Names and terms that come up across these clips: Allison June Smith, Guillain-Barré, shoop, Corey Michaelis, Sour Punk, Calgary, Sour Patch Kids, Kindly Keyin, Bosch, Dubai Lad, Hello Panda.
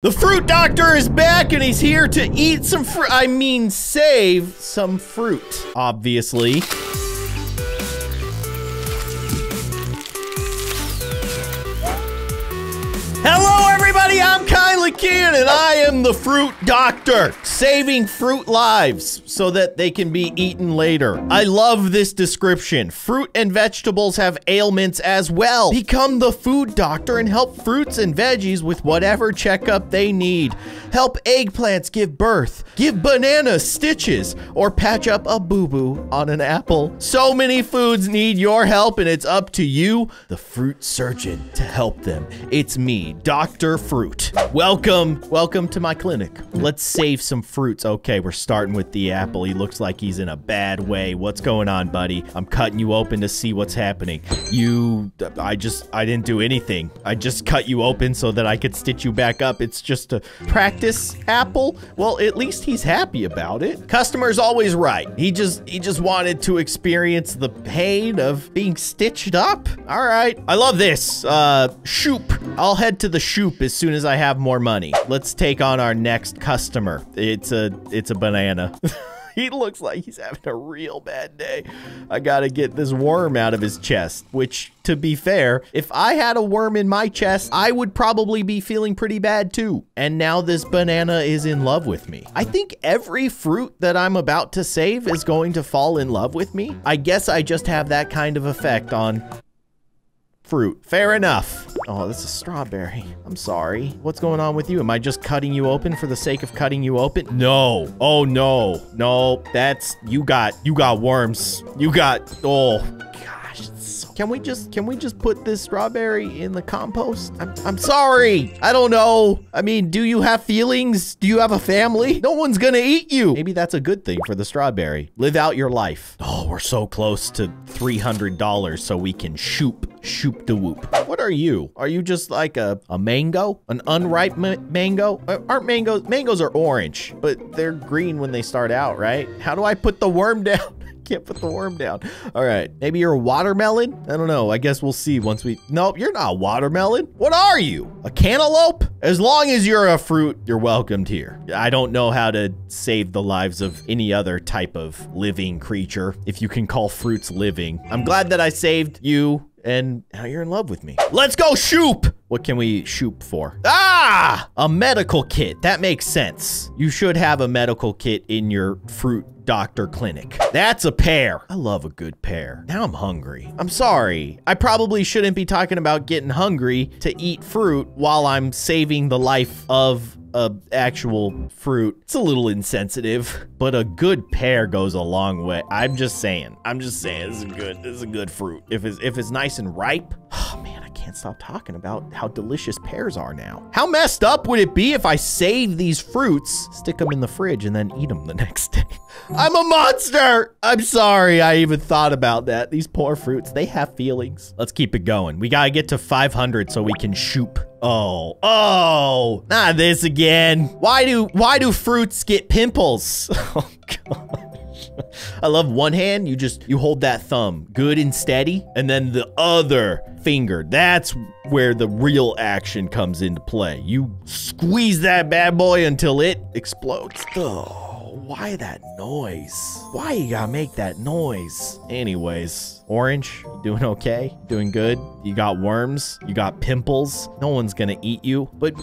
The fruit doctor is back and he's here to eat some fruit. I mean, save some fruit, obviously. Hello, everybody. I'm Kindly Keyin and I am the fruit doctor, saving fruit lives so that they can be eaten later. I love this description. Fruit and vegetables have ailments as well. Become the food doctor and help fruits and veggies with whatever checkup they need. Help eggplants give birth, give bananas stitches, or patch up a boo-boo on an apple. So many foods need your help and it's up to you, the fruit surgeon, to help them. It's me, Dr. Fruit. Welcome to my clinic. Let's save some fruits. Okay, we're starting with the apple. He looks like he's in a bad way. What's going on, buddy? I'm cutting you open to see what's happening. I didn't do anything. I just cut you open so that I could stitch you back up. It's just a practice apple. Well, at least he's happy about it. Customer's always right. He just wanted to experience the pain of being stitched up. All right. I love this. Shoop. I'll head to the shoop as soon as I have more money. Let's take on our next customer. It's a banana. He looks like he's having a real bad day. I gotta get this worm out of his chest, which, to be fair, if I had a worm in my chest, I would probably be feeling pretty bad too. And now this banana is in love with me. I think every fruit that I'm about to save is going to fall in love with me. I guess I just have that kind of effect on fruit. Fair enough. Oh, this is strawberry. I'm sorry. What's going on with you? Am I just cutting you open for the sake of cutting you open? No. Oh, no. No, that's, you got worms. You got, oh, gosh. Can we just put this strawberry in the compost? I'm sorry. I don't know. I mean, do you have feelings? Do you have a family? No one's gonna eat you. Maybe that's a good thing for the strawberry. Live out your life. Oh, we're so close to $300 so we can shoop the whoop. What are you? Are you just like a mango? An unripe mango? Aren't mangoes are orange, but they're green when they start out, right? How do I put the worm down? Can't put the worm down. All right, maybe you're a watermelon? I don't know, I guess we'll see once we, nope, you're not a watermelon. What are you, a cantaloupe? As long as you're a fruit, you're welcomed here. I don't know how to save the lives of any other type of living creature, if you can call fruits living. I'm glad that I saved you, and now you're in love with me. Let's go shoop! What can we shoop for? Ah, a medical kit, that makes sense. You should have a medical kit in your fruit doctor clinic. That's a pear. I love a good pear. Now I'm hungry. I'm sorry. I probably shouldn't be talking about getting hungry to eat fruit while I'm saving the life of a actual fruit. It's a little insensitive, but a good pear goes a long way. I'm just saying, this is a good fruit. If it's nice and ripe, oh man, I can't stop talking about how delicious pears are now. How messed up would it be if I save these fruits, stick them in the fridge, and then eat them the next day? I'm a monster! I'm sorry I even thought about that. These poor fruits, they have feelings. Let's keep it going. We gotta get to 500 so we can shoop. Oh, not this again. Why do fruits get pimples? Oh gosh. I love one hand, you hold that thumb good and steady, and then the other finger. That's where the real action comes into play. You squeeze that bad boy until it explodes. Oh. Why that noise? Why you gotta make that noise? Anyways, orange, you doing okay? Doing good? You got worms? You got pimples? No one's gonna eat you. But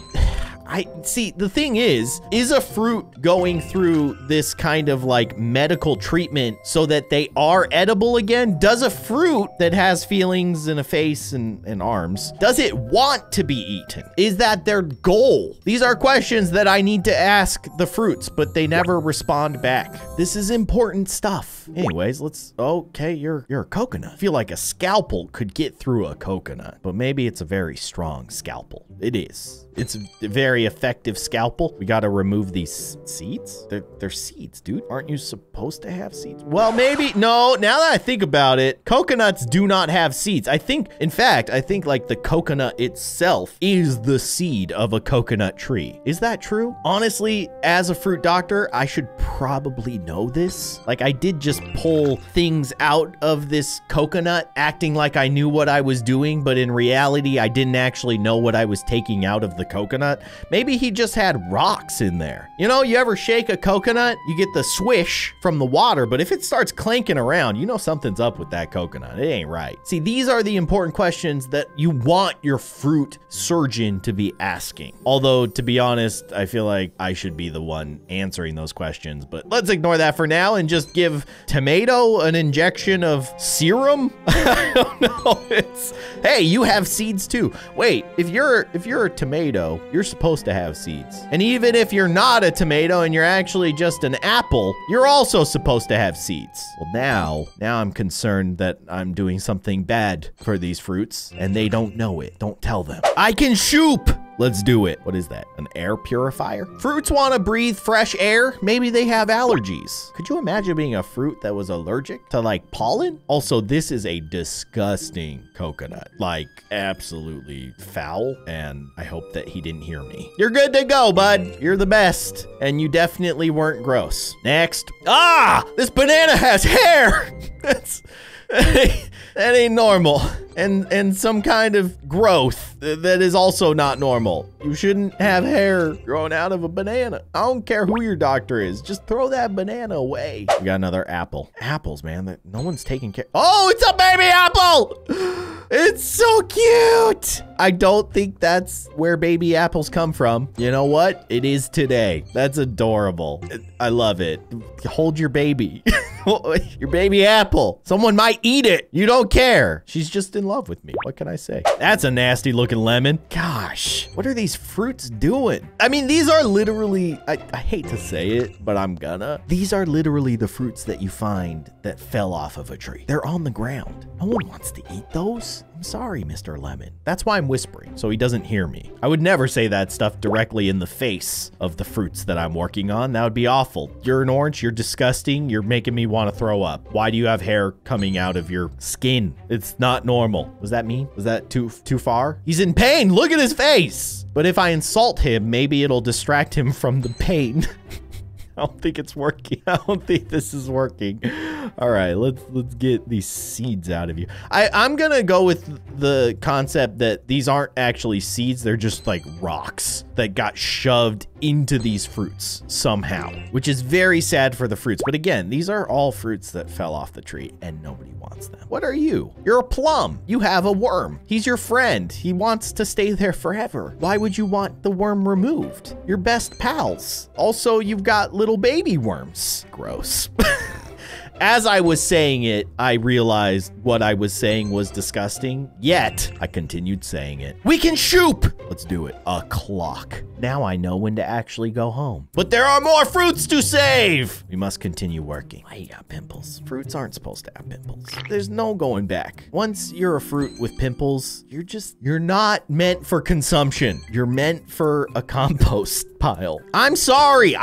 I see, the thing is a fruit going through this kind of like medical treatment so that they are edible again? Does a fruit that has feelings and a face and arms, does it want to be eaten? Is that their goal? These are questions that I need to ask the fruits, but they never respond back. This is important stuff. Anyways, okay, you're a coconut. I feel like a scalpel could get through a coconut, but maybe it's a very strong scalpel. It is. It's a very effective scalpel. We gotta remove these seeds. They're seeds, dude. Aren't you supposed to have seeds? Well, maybe, no, now that I think about it, coconuts do not have seeds. In fact, I think like the coconut itself is the seed of a coconut tree. Is that true? Honestly, as a fruit doctor, I should probably know this. Like I did just pull things out of this coconut, acting like I knew what I was doing, but in reality, I didn't actually know what I was taking out of the coconut Maybe he just had rocks in there. You know, you ever shake a coconut, you get the swish from the water, but if it starts clanking around, you know something's up with that coconut. It ain't right. See, these are the important questions that you want your fruit surgeon to be asking. Although, to be honest, I feel like I should be the one answering those questions, but let's ignore that for now and just give tomato an injection of serum. I don't know. It's, hey, you have seeds too. Wait, if you're a tomato, you're supposed to have seeds. And even if you're not a tomato and you're actually just an apple, you're also supposed to have seeds. Well, now I'm concerned that I'm doing something bad for these fruits and they don't know it. Don't tell them. I can shoop. Let's do it. What is that? An air purifier? Fruits want to breathe fresh air. Maybe they have allergies. Could you imagine being a fruit that was allergic to like pollen? Also, this is a disgusting coconut. Like absolutely foul. And I hope that he didn't hear me. You're good to go, bud. You're the best. And you definitely weren't gross. Next. Ah, this banana has hair. That ain't normal. And some kind of growth that is also not normal. You shouldn't have hair growing out of a banana. I don't care who your doctor is. Just throw that banana away. We got another apple. Apples, man, that no one's taking care. Oh, it's a baby apple. It's so cute. I don't think that's where baby apples come from. You know what? It is today. That's adorable. I love it. Hold your baby. Your baby apple. Someone might eat it. You don't care. She's just in love with me. What can I say? That's a nasty looking lemon. Gosh, what are these fruits doing? I mean, these are literally, I hate to say it, but I'm gonna. These are literally the fruits that you find that fell off of a tree. They're on the ground. No one wants to eat those. I'm sorry, Mr. Lemon. That's why I'm whispering, so he doesn't hear me. I would never say that stuff directly in the face of the fruits that I'm working on. That would be awful. You're an orange. You're disgusting. You're making me want to throw up. Why do you have hair coming out of your skin? It's not normal. Was that mean? Was that too far? He's in pain. Look at his face. But if I insult him, maybe it'll distract him from the pain. I don't think it's working. I don't think this is working. All right, let's get these seeds out of you. I'm gonna go with the concept that these aren't actually seeds. They're just like rocks that got shoved into these fruits somehow, which is very sad for the fruits. But again, these are all fruits that fell off the tree and nobody wants them. What are you? You're a plum. You have a worm. He's your friend. He wants to stay there forever. Why would you want the worm removed? You're best pals. Also, you've got little baby worms. Gross. As I was saying it, I realized what I was saying was disgusting, yet I continued saying it. We can shoop. Let's do it. A clock. Now I know when to actually go home. But there are more fruits to save. We must continue working. Why you got pimples? Fruits aren't supposed to have pimples. There's no going back. Once you're a fruit with pimples, you're not meant for consumption. You're meant for a compost pile. I'm sorry.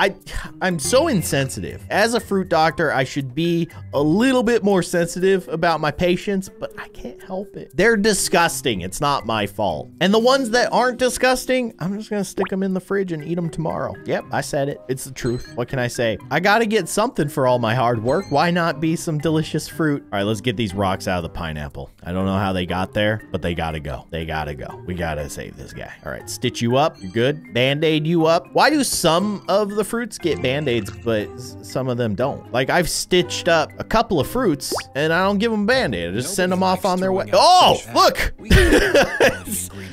I'm so insensitive. As a fruit doctor, I should be a little bit more sensitive about my patients, but I can't help it. They're disgusting. It's not my fault. And the ones that aren't disgusting, I'm just gonna stick them in the fridge and eat them tomorrow. Yep, I said it. It's the truth. What can I say? I gotta get something for all my hard work. Why not be some delicious fruit? All right, let's get these rocks out of the pineapple. I don't know how they got there, but they gotta go. They gotta go. We gotta save this guy. All right, stitch you up. You're good. Band-aid you up. Why do some of the fruits get band-aids, but some of them don't? Like, I've stitched up a couple of fruits and I don't give them band-aid. I just send them off on their way. Oh, look.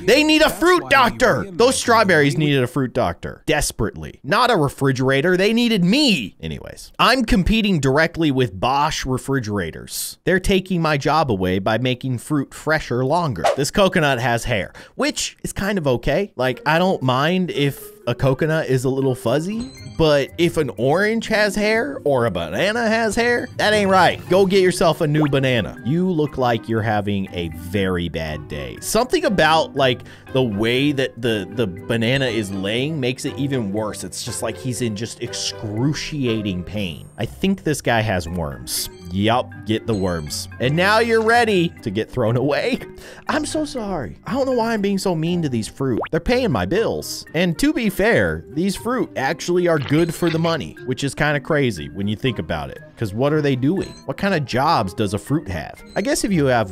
They need a fruit doctor. Those strawberries needed a fruit doctor desperately, not a refrigerator. They needed me. Anyways, I'm competing directly with Bosch refrigerators. They're taking my job away by making fruit fresher longer. This coconut has hair, which is kind of okay. Like, I don't mind if a coconut is a little fuzzy, but if an orange has hair or a banana has hair, that ain't right. Go get yourself a new banana. You look like you're having a very bad day. Something about like the way that the banana is laying makes it even worse. It's just like he's in just excruciating pain. I think this guy has worms. Yup, get the worms. And now you're ready to get thrown away. I'm so sorry. I don't know why I'm being so mean to these fruit. They're paying my bills. And to be fair, these fruit actually are good for the money, which is kind of crazy when you think about it. Because what are they doing? What kind of jobs does a fruit have? I guess if you have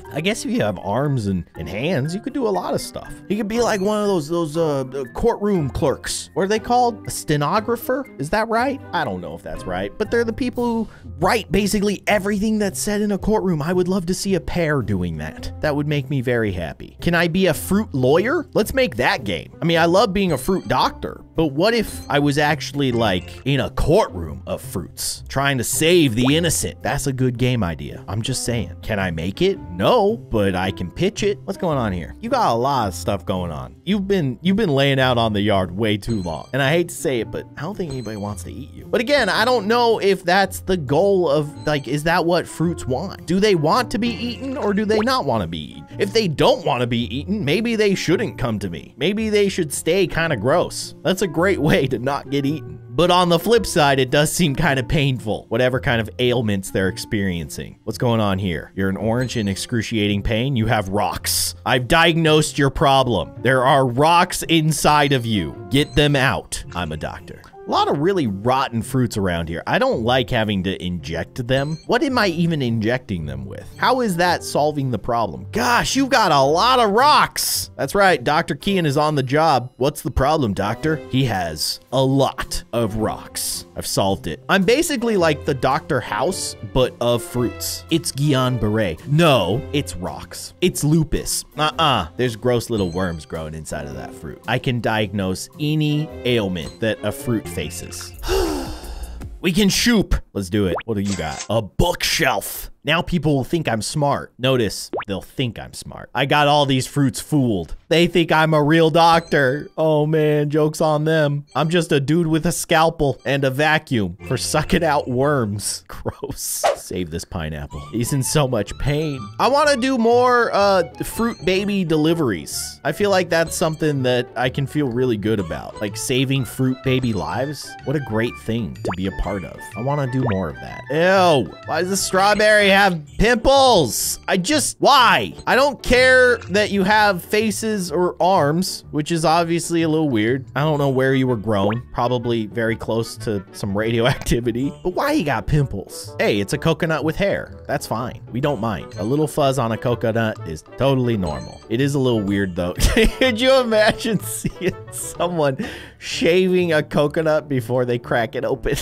arms and hands, you could do a lot of stuff. You could be like one of those courtroom clerks. What are they called? A stenographer? Is that right? I don't know if that's right, but they're the people who write basically everything that's said in a courtroom. I would love to see a pair doing that. That would make me very happy. Can I be a fruit lawyer? Let's make that game. I mean, I love being a fruit doctor, but what if I was actually like in a courtroom of fruits trying to save the innocent? That's a good game idea. I'm just saying. Can I make it? No, but I can pitch it. What's going on here? You got a lot of stuff going on. You've been laying out on the yard way too long. And I hate to say it, but I don't think anybody wants to eat you. But again, I don't know if that's the goal of, like, is that what fruits want? Do they want to be eaten or do they not want to be eaten? If they don't want to be eaten, maybe they shouldn't come to me. Maybe they should stay kind of gross. That's a great way to not get eaten. But on the flip side, it does seem kind of painful, whatever kind of ailments they're experiencing. What's going on here? You're an orange in excruciating pain. You have rocks. I've diagnosed your problem. There are rocks inside of you. Get them out. I'm a doctor. A lot of really rotten fruits around here. I don't like having to inject them. What am I even injecting them with? How is that solving the problem? Gosh, you've got a lot of rocks. That's right, Dr. Keyin is on the job. What's the problem, doctor? He has a lot of rocks. I've solved it. I'm basically like the Dr. House, but of fruits. It's Guillain-Barré. No, it's rocks. It's lupus. There's gross little worms growing inside of that fruit. I can diagnose any ailment that a fruit faces. We can shoop. Let's do it. What do you got? A bookshelf. Now people will think I'm smart. Notice, they'll think I'm smart. I got all these fruits fooled. They think I'm a real doctor. Oh man, joke's on them. I'm just a dude with a scalpel and a vacuum for sucking out worms. Gross. Save this pineapple. He's in so much pain. I want to do more fruit baby deliveries. I feel like that's something that I can feel really good about. Like saving fruit baby lives. What a great thing to be a part of. I want to do more of that. Ew, why is the strawberry have pimples? Why? I don't care that you have faces or arms, which is obviously a little weird. I don't know where you were grown. Probably very close to some radioactivity. But why you got pimples? Hey, it's a coconut with hair. That's fine. We don't mind. A little fuzz on a coconut is totally normal. It is a little weird though. Could you imagine seeing someone shaving a coconut before they crack it open?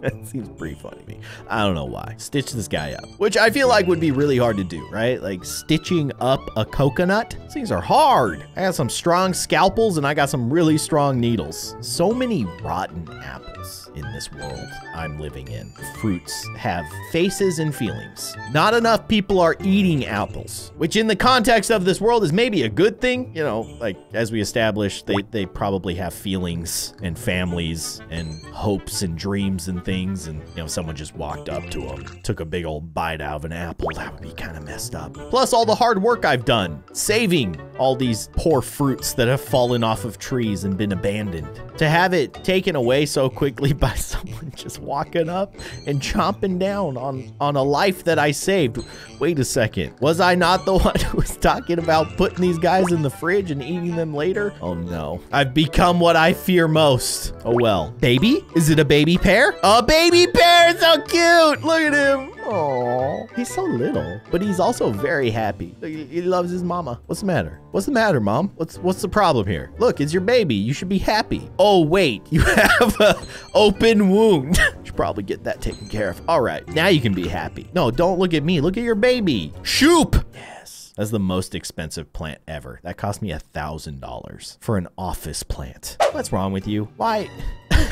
That seems pretty funny to me. I don't know why. Stitch this guy up, which I feel like would be really hard to do, right? Like stitching up a coconut. These things are hard. I got some strong scalpels and I got some really strong needles. So many rotten apples in this world I'm living in. Fruits have faces and feelings. Not enough people are eating apples, which in the context of this world is maybe a good thing. You know, like as we established, they probably have feelings and families and hopes and dreams and things, and you know, someone just walked up to him, took a big old bite out of an apple. That would be kind of messed up. Plus all the hard work I've done saving all these poor fruits that have fallen off of trees and been abandoned, to have it taken away so quickly by someone just walking up and chomping down on a life that I saved. Wait a second, was I not the one who was talking about putting these guys in the fridge and eating them later? Oh no, I've become what I fear most. Oh well. Baby? Is it a baby pear? A baby bear, so cute! Look at him! Oh, he's so little, but he's also very happy. He loves his mama. What's the matter? What's the matter, mom? What's the problem here? Look, it's your baby. You should be happy. Oh, wait, you have an open wound. You should probably get that taken care of. All right, now you can be happy. No, don't look at me. Look at your baby. Shoop! Yes. That's the most expensive plant ever. That cost me $1,000 for an office plant. What's wrong with you? Why?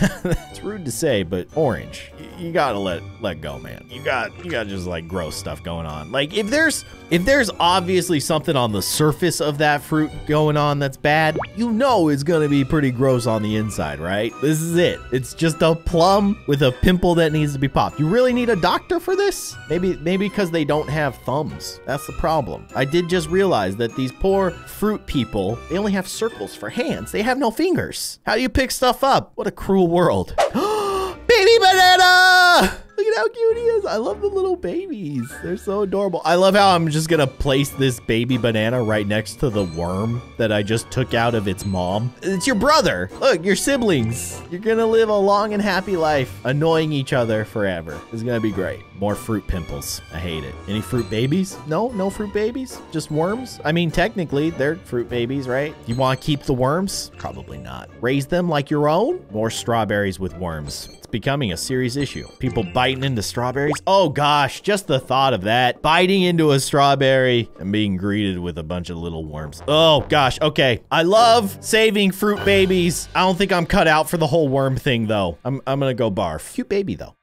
It's rude to say, but orange, you gotta let go, man. You got just like gross stuff going on. Like if there's obviously something on the surface of that fruit going on that's bad, you know it's gonna be pretty gross on the inside, right? This is it. It's just a plum with a pimple that needs to be popped. You really need a doctor for this? Maybe because they don't have thumbs. That's the problem. I did just realize that these poor fruit people, they only have circles for hands. They have no fingers. How do you pick stuff up? What a cruel world. Baby banana! Look at how cute he is. I love the little babies. They're so adorable. I love how I'm just going to place this baby banana right next to the worm that I just took out of its mom. It's your brother. Look, your siblings. You're going to live a long and happy life annoying each other forever. It's going to be great. More fruit pimples. I hate it. Any fruit babies? No, no fruit babies. Just worms. I mean, technically, they're fruit babies, right? You want to keep the worms? Probably not. Raise them like your own? More strawberries with worms. It's becoming a serious issue. People biting into strawberries. Oh gosh, just the thought of that. Biting into a strawberry and being greeted with a bunch of little worms. Oh gosh, okay. I love saving fruit babies. I don't think I'm cut out for the whole worm thing though. I'm gonna go barf. Cute baby though.